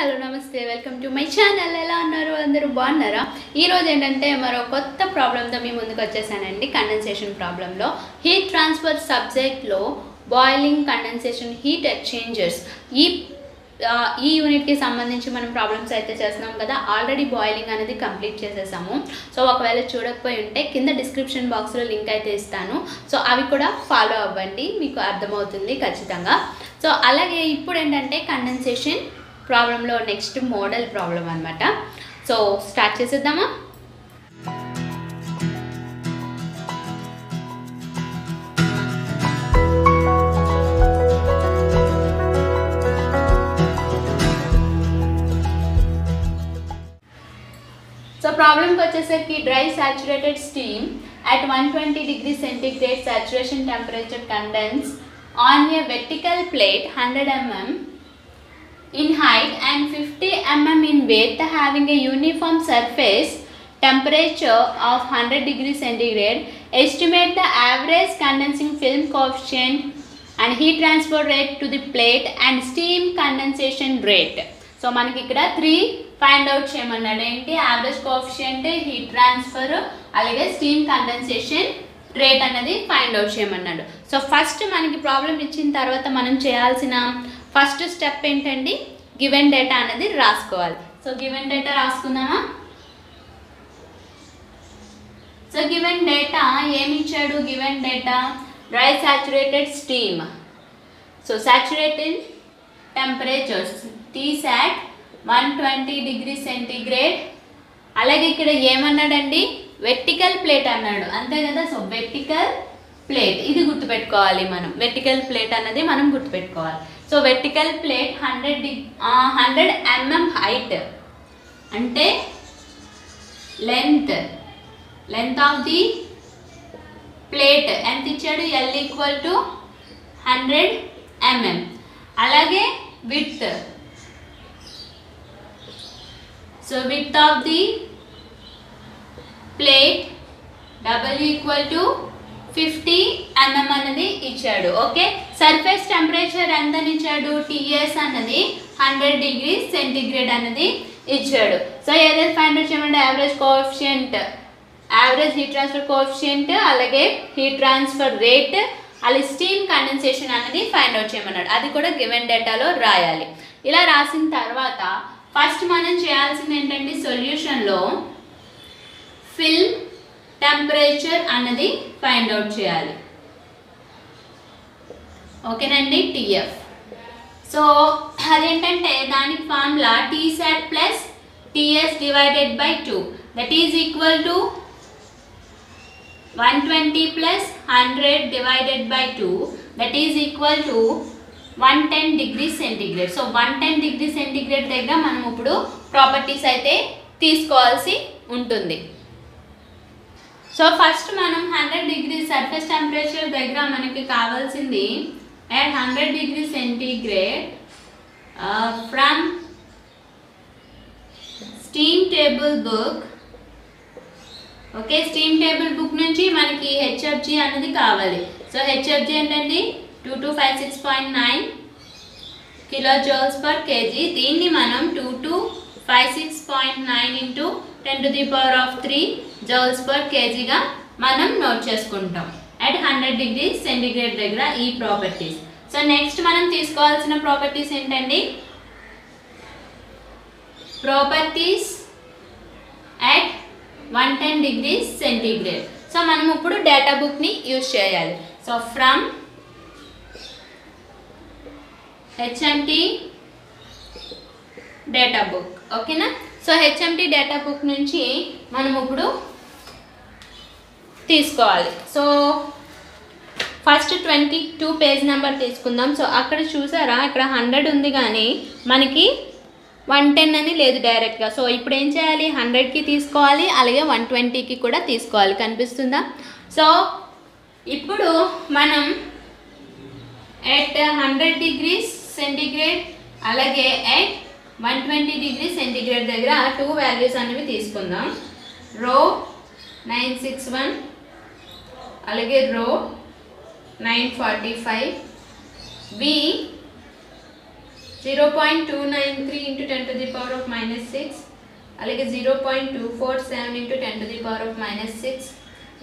Hello नमस्ते welcome to my channel अंदरू बागुन्नारा मरो कोत्त प्रॉब्लम तो मे मुंदुकु वच्चेसानंडि। कंडेंसेशन प्रॉब्लम लो हीट ट्रांसफर सब्जेक्ट लो बॉइलिंग कंडेंसेशन हीट एक्सचेंजर्स ఈ యూనిట్ కి సంబంధించి మనం ప్రాబ్లమ్స్ అయితే చేస్తున్నాం కదా। ఆల్రెడీ బాయిలింగ్ అనేది కంప్లీట్ చేసేసాము। సో ఒకవేళ చూడకపోయి ఉంటే కింద డిస్క్రిప్షన్ బాక్స్ లో లింక్ అయితే ఇస్తాను। సో అవి కూడా ఫాలో అవ్వండి, మీకు అర్థమవుతుంది ఖచ్చితంగా। సో అలాగే ఇప్పుడు ఏంటంటే కండెన్సేషన్ ప్రాబ్లమ్ లో నెక్స్ట్ మోడల్ ప్రాబ్లం అన్నమాట। సో స్టార్ట్ చేసేద్దామా। प्रॉब्लम को వచ్చేసరికి dry saturated steam at 120 degree centigrade saturation temperature condense on a vertical plate 100 mm in height and 50 mm in width having a uniform surface temperature of 100 degree centigrade. Estimate the average condensing film coefficient and heat transfer rate to the plate and steam condensation rate. So మనకి ఇక్కడ 3 find out చేయమన్నాడు। ఏంటి average coefficient, heat transfer, అలాగే steam condensation rate అనేది find out చేయమన్నాడు। So first మనకి problem ఇచ్చిన తర్వాత మనం చేయాల్సిన ఫస్ట్ స్టెప్ ఏంటండి, గివెన్ డేటా అనేది రాసుకోవాలి। సో గివెన్ డేటా రాసుకుందామా। సో గివెన్ డేటా ఏమి ఇచ్చాడు, given data dry saturated steam, so saturated temperatures Tsat 120 degree centigrade, అలాగే ఇక్కడ ఏమన్నాడండి వెర్టికల్ ప్లేట్ అన్నాడు అంతే కదా। సో వెర్టికల్ ప్లేట్ ఇది గుర్తుపెట్టుకోవాలి మనం, వెర్టికల్ ప్లేట్ అన్నది మనం గుర్తుపెట్టుకోవాలి। So vertical plate 100 mm height అంటే లెంత్ ఆఫ్ ది ప్లేట్ ఎంత ఇచ్చాడు, L ఈక్వల్ టు 100 mm, అలాగే width, so width of the plate W equal to 50 mm అనేది ఇచ్చాడు। ఓకే, సర్ఫేస్ టెంపరేచర్ ఎంత ఇచ్చాడు, TS అనేది 100 డిగ్రీ సెంటీగ్రేడ్ అనేది ఇచ్చాడు। సో ఏదైతే ఫైండ్ అవుట్ చేయమంటే average coefficient, average heat transfer coefficient, అలాగే హీట్ ట్రాన్స్ఫర్ రేట్, అలాగే స్టీమ్ కండెన్సేషన్ అనేది ఫైండ్ అవుట్ చేయమన్నాడు। అది కూడా గివెన్ డేటాలో రాయాలి। ఇలా రాసిన తర్వాత ఫస్ట్ మనం చేయాల్సింది ఏంటంటే సొల్యూషన్లో ఫిల్మ్ టెంపరేచర్ అనేది ఫైండ్ అవుట్ చేయాలి, ఓకేనండి, టిఎఫ్। సో అదేంటంటే దానికి formula Tsat plus TS divided by 2, that is equal to 120 plus 100 divided by 2, that is equal to 110 degree centigrade. So 110 degree centigrade దగ్గర మనం ఇప్పుడు ప్రాపర్టీస్ అయితే తీసుకోవాల్సి ఉంటుంది। సో ఫస్ట్ మనం 100 డిగ్రీ సర్ఫేస్ టెంపరేచర్ దగ్గర మనకి కావాల్సింది at 100 degree centigrade from steam table book, okay, steam table book నుంచి మనకి హెచ్ఎఫ్జి అనేది కావాలి। సో హెచ్ఎఫ్జి ఏంటండి 2256.9 kilojoules per kg। దీన్ని మనం 2256.9 into 10³ joules per kg గా మనం నోట్ చేసుకుంటాం at 100 డిగ్రీ సెంటీగ్రేడ్ దగ్గర ఈ ప్రాపర్టీస్। సో నెక్స్ట్ మనం తీసుకోవాల్సిన ప్రాపర్టీస్ ఏంటండి, properties at 110 degree centigrade. So మనం ఇప్పుడు డేటా బుక్ ని యూజ్ చేయాలి। So from HMT data book, ఓకేనా। సో HMT డేటా బుక్ నుంచి మనం ఇప్పుడు తీసుకోవాలి। సో ఫస్ట్ 22 పేజ్ నెంబర్ తీసుకుందాం। సో అక్కడ చూసారా ఇక్కడ 100 ఉంది కానీ మనకి 110 అని లేదు డైరెక్ట్గా। సో ఇప్పుడు ఏం చేయాలి, 100కి తీసుకోవాలి అలాగే 120కి కూడా తీసుకోవాలి, కనిపిస్తుందా। సో ఇప్పుడు మనం at 100 degrees centigrade అలాగే at 120 degrees centigrade దగ్గర 2 వాల్యూస్ అనేవి తీసుకుందాం, రో 961 అలాగే రో 945, b 0.293 into 10 to the power of minus 6 अलग 0.247 into 10 to the power of minus 6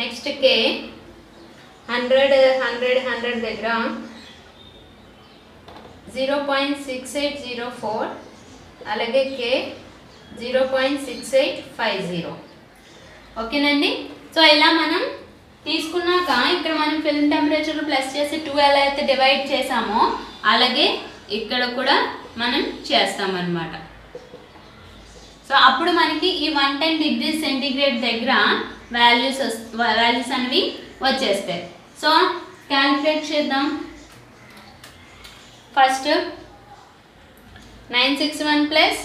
next के 100 దగ్గర 0.6804 अलग के 0.6850 ओके नी सो इला मनम తీసుకున్నాక ఇక్కడ మనం ఫిల్మ్ టెంపరేచర్ ప్లస్ చేసి 2 ఎలా అయితే డివైడ్ చేసామో అలాగే ఇక్కడ కూడా మనం చేస్తాం అన్నమాట సో అప్పుడు మనకి ఈ 110 డిగ్రీ సెంటీగ్రేడ్ దగ్గర వాల్యూస్ అన్ని వచ్చేస్తాయి సో క్యాలిక్యులేట్ చేద్దాం first 961 plus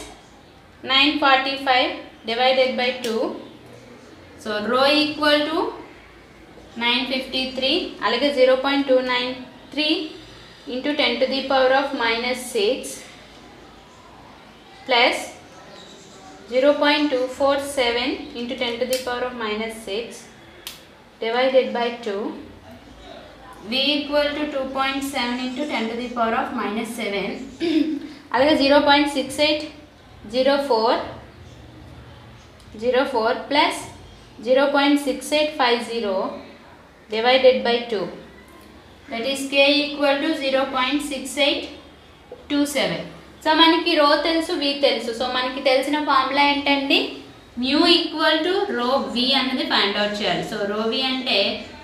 945 divided by 2 so rho equal to 953 अलग 0.293 into 10 to the power of minus 6 plus 0.247 into 10 to the power of minus 6 divided by 2 v equal to 2.7 into 10 to the power of minus 7 अलग 0.6804 plus 0.6850 divided by 2 that is k equal to 0.6827 so manaki rho telusu v telusu so manaki telisina formula entandi mu equal to rho v anadi find out cheyali so rho v ante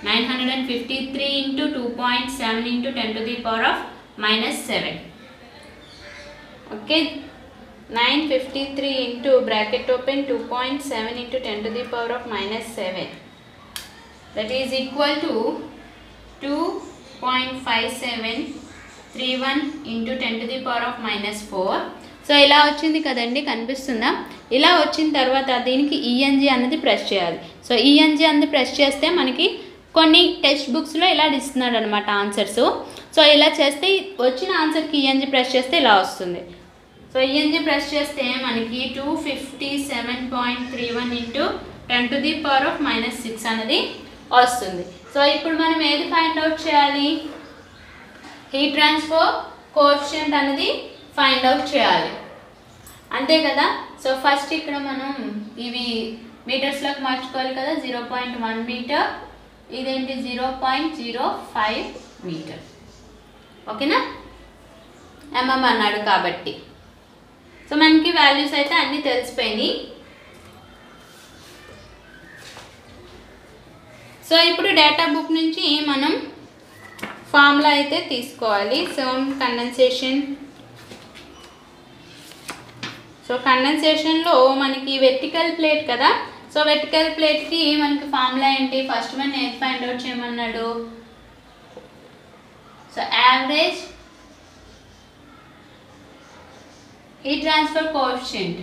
953 into 2.7 into 10 to the power of minus 7 okay 953 into bracket open 2.7 into 10 to the power of minus 7 that is equal to 2.5731 into 10 to the power of minus 4 so ఇలా వచ్చింది కదండి కనిపిస్తుందా ఇలా వచ్చిన తర్వాత దీనికి ENG అనేది press చేయాలి సో ఈఎన్జి అనేది ప్రెస్ చేస్తే మనకి కొన్ని టెక్స్ట్ బుక్స్ లో ఇలా ఇస్తున్నాడు అన్నమాట ఆన్సర్స్ సో ఇలా చేస్తే వచ్చిన ఆన్సర్ కి ఈఎన్జి ప్రెస్ చేస్తే ఇలా వస్తుంది సో ఈఎన్జి ప్రెస్ చేస్తే మనకి 257.31 into 10 to the power of minus 6 అనేది వస్తుంది సో ఇప్పుడు మనం ఏది ఫైండ్ అవుట్ చేయాలి హీట్ ట్రాన్స్ఫర్ కోఎఫిషియంట్ అనేది ఫైండ్ అవుట్ చేయాలి అంతే కదా సో ఫస్ట్ ఇక్కడ మనం ఇవి మీటర్స్ లోకి మార్చుకోవాలి కదా 0.1 మీటర్ ఇదేంటి 0.05 మీటర్ ఓకేనా mm అన్నాడు కాబట్టి సో మనకి వాల్యూస్ అయితే అన్ని తెలిసిపోయినాయి సో ఇప్పుడు డేటా బుక్ నుంచి మనం ఫార్ములా అయితే తీసుకోవాలి సో కండెన్సేషన్లో మనకి వెర్టికల్ ప్లేట్ కదా సో వెర్టికల్ ప్లేట్కి మనకి ఫార్ములా ఏంటి ఫస్ట్ మనం ఏది ఫైండ్ అవుట్ చేయమన్నాడు so average heat transfer coefficient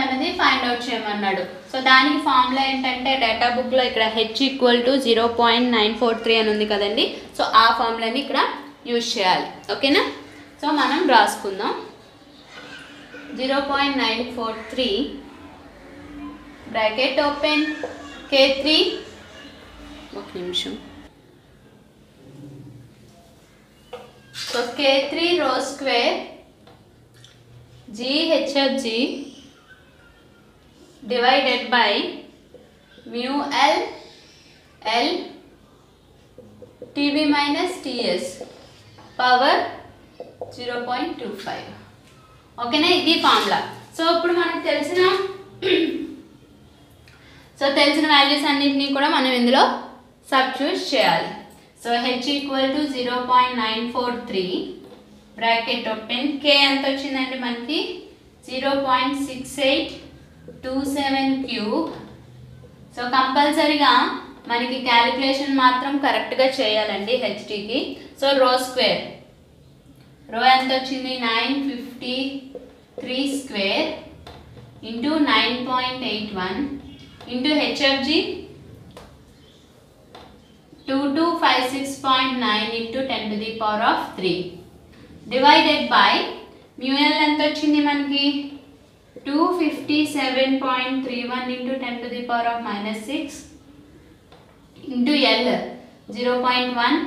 అనేది ఫైండ్ అవుట్ చేయమన్నాడు సో దానికి ఫార్ములా ఏంటంటే డేటా బుక్ లో ఇక్కడ h = 0.943 అని ఉంది కదండి సో ఆ ఫార్ములాని ఇక్కడ యూస్ చేయాలి ఓకేనా సో మనం రాసుకుందాం 0.943 బ్రాకెట్ ఓపెన్ k3 ఒక నిమిషం so k3 rho square ghfg divided by mu l l tb minus ts power 0.25 ఓకేనా ఇది ఫార్ములా సో ఇప్పుడు మనకు తెలిసిన వాల్యూస్ అన్నిటిని కూడా మనం ఇందులో सब्स्टिट्यूट చేయాలి so h = 0.943 bracket open k ఎంత వచ్చిందండి మనకి 0.6827 క్యూబ్ సో కంపల్సరీగా మనకి క్యాలిక్యులేషన్ మాత్రం కరెక్ట్ గా చేయాలండి ht కి సో రో స్క్వేర్ రో ఎంత వచ్చింది 953 square * 9.81 * hfg 2256.9 into 10 to the power of 3 divided by mu l ఎంత వచ్చింది మనకి 257.31 into 10 to the power of minus 6 into L 0.1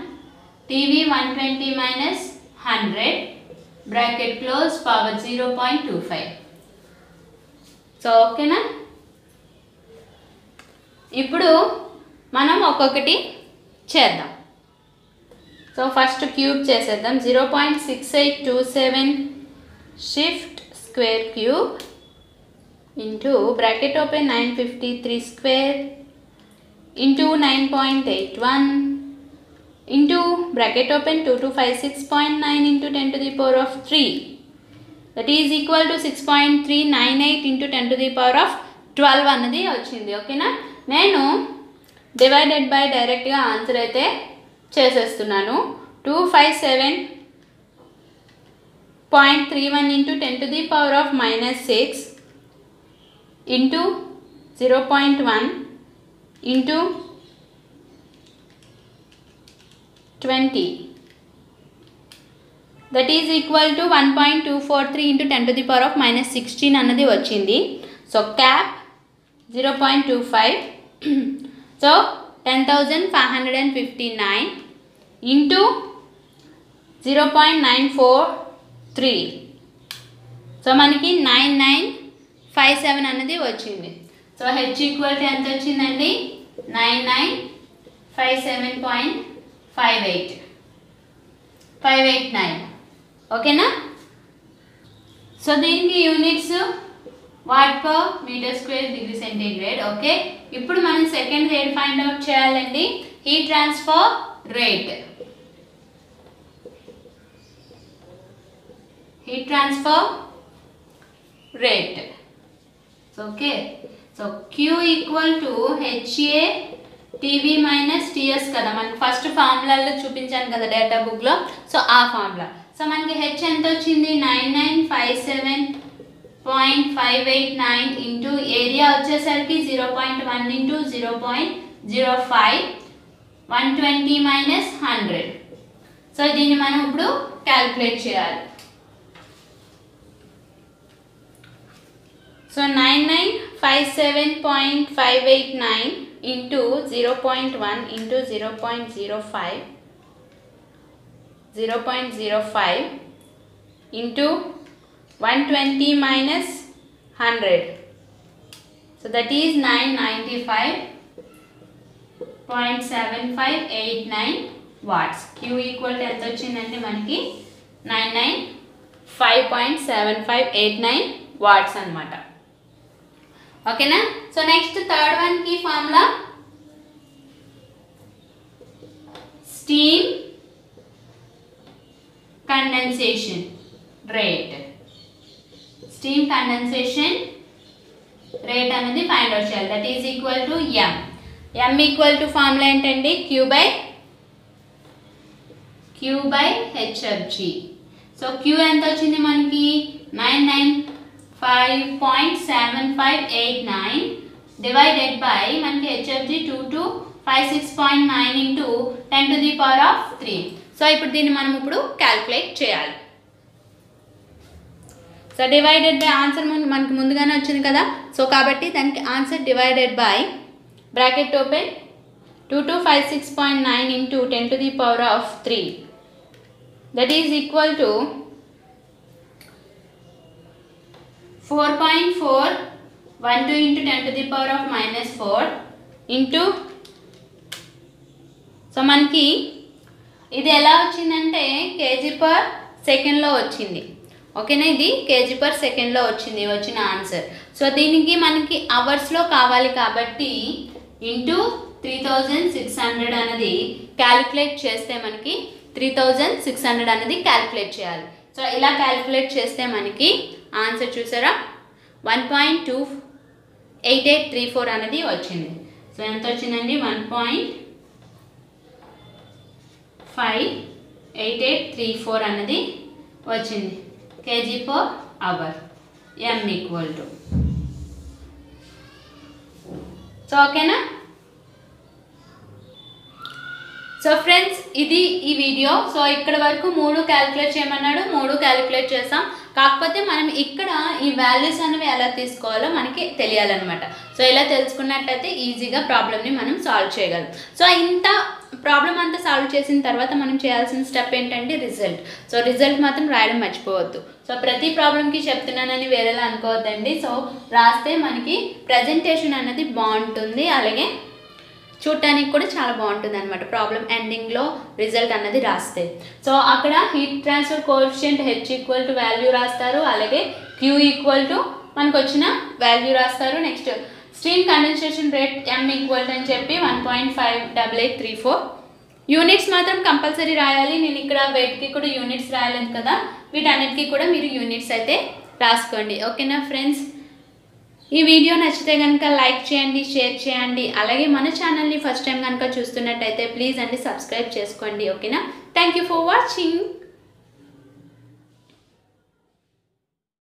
TV 120 minus 100 bracket close power 0.25. So okay na? ఇప్పుడు మనం ఒక్కొక్కటి చేద్దాం. So first cube చేసేద్దాం. 0.6827 shift square cube into bracket open 953 square into 9.81 into bracket open 2256.9 into 10³ that is equal to 6.398 into 10¹2 అన్నది వచ్చింది. ఓకేనా? నేను divided by డైరెక్ట్గా ఆన్సర్ అయితే చేసేస్తున్నాను. 257.31 into 10⁻⁻6 into 0.1 into 20 that is equal to 1.243 into 10⁻�16 అన్నది వచ్చింది. So cap 0.25 so 10,559 into 0.943 so మనకి 9957 అనేది వచ్చింది. సో h ఈక్వల్ టు ఎంత వచ్చిందండి? 9957.589. ఓకేనా? సో దీనికి units watt per metre square degree centigrade. Okay, ఇప్పుడు మనం సెకండ్ రేట్ ఫైండ్ అవుట్ చేయాలండి. Heat transfer rate, heat transfer rate. Okay, so Q equal to HA TV minus TS కదా, మనకి first ఫార్ములాలో చూపించాను కదా డేటా బుక్లో. సో ఆ ఫార్ములా. సో మనకి హెచ్ ఎంత వచ్చింది? 9957.589 इंटू एरिया वर की 0.1 इंटू 0.05 120 माइनस 100. सो दी मैं इन कैलकुलेट चेयर. So 9957.589 into 0.1 into 0.05 into 120 minus 100. So that is 995.7589 watts. Q equal to ఎంత వచ్చిందంటే మనకి 995.7589 watts అన్నమాట. ఓకేనా? సో నెక్స్ట్ థర్డ్ వన్ కి formula steam condensation rate. Steam condensation rate అనేది ఫైండ్ అవుట్ చేయాలి. That is equal to m. m equal to formula ఏంటండి? q by hfg. So q ఎంత వచ్చింది మనకి? 995.7589 డివైడెడ్ బై మనకి hfg 2256.9 ఇంటూ 10³ సో ఇప్పుడు దీన్ని మనం ఇప్పుడు క్యాల్కులేట్ చేయాలి. సో డివైడెడ్ బై ఆన్సర్ మనకు ముందుగానే వచ్చింది కదా, సో కాబట్టి దానికి answer divided by bracket open 2256.9 into 10³ that is equal to 4.412 into 10⁻⁴ into. So మనకి ఇది ఎలా వచ్చిందంటే kg/secలో వచ్చింది. ఓకేనా? ఇది kg/secలో వచ్చింది వచ్చిన ఆన్సర్. సో దీనికి మనకి అవర్స్లో కావాలి కాబట్టి ఇంటూ 3600 అనేది క్యాలిక్యులేట్ చేస్తే మనకి 3600 అనేది క్యాలిక్యులేట్ చేయాలి. సో ఇలా క్యాలిక్యులేట్ చేస్తే మనకి ఆన్సర్ చూసారా 1.28834 అనేది వచ్చింది. సో ఎంత వచ్చిందండి? 1.58834 అనేది వచ్చింది kg/hour. m equal to. So ఓకేనా? సో ఫ్రెండ్స్ ఇది ఈ వీడియో. సో ఇక్కడ వరకు 3 క్యాలిక్యులేట్ చేయమన్నాడు, 3 క్యాలిక్యులేట్ చేసాం. కాకపోతే మనం ఇక్కడ ఈ వాల్యూస్ అనేవి ఎలా తీసుకోవాలో మనకి తెలియాలన్నమాట. సో ఇలా తెలుసుకున్నట్లయితే ఈజీగా ప్రాబ్లమ్ ని మనం సాల్వ్ చేయగలం. సో ఇంత ప్రాబ్లమ్ అంతా సాల్వ్ చేసిన తర్వాత మనం చేయాల్సిన స్టెప్ ఏంటంటే రిజల్ట్. సో రిజల్ట్ మాత్రం రాయడం మర్చిపోవద్దు. సో ప్రతి ప్రాబ్లంకి చెప్తున్నానని వేరేలా అనుకోవద్దండి. సో రాస్తే మనకి ప్రెజెంటేషన్ అనేది బాగుంటుంది, అలాగే చూడడానికి కూడా చాలా బాగుంటుంది అన్నమాట. ప్రాబ్లం ఎండింగ్లో రిజల్ట్ అన్నది రాస్తే సో అక్కడ heat transfer coefficient h value రాస్తారు, అలాగే q మనకు వచ్చిన వాల్యూ రాస్తారు. Next steam condensation rate m అని చెప్పి 1.58834 యూనిట్స్ మాత్రం కంపల్సరీ రాయాలి. నేను ఇక్కడ వెయిట్కి కూడా యూనిట్స్ రాయలేదు కదా, వీటన్నిటికీ కూడా మీరు యూనిట్స్ అయితే రాసుకోండి. ఓకేనా ఫ్రెండ్స్, ఈ వీడియో నచ్చితే కనుక లైక్ చేయండి, షేర్ చేయండి, అలాగే మన ఛానల్ని ఫస్ట్ టైం కనుక చూస్తున్నట్టయితే ప్లీజ్ అండి సబ్స్క్రైబ్ చేసుకోండి. ఓకేనా, థ్యాంక్ యూ ఫర్ వాచింగ్.